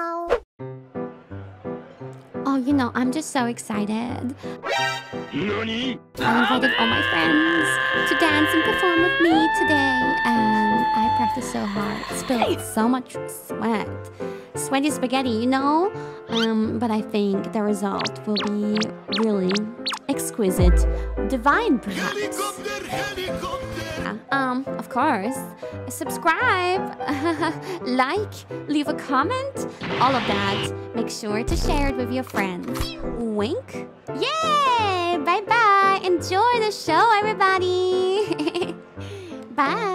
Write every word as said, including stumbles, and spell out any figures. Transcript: though. Oh, you know, I'm just so excited. Nani? I invited all my friends to dance and perform with me today. And I practiced so hard, spilled so much sweat. Sweaty spaghetti, you know? Um, but I think the result will be really exquisite. Divine, perhaps. Helicopter, helicopter. Uh, um, of course. Subscribe, like, leave a comment. All of that. Make sure to share it with your friends. Wink. Yay! Bye-bye. Enjoy the show, everybody. Bye.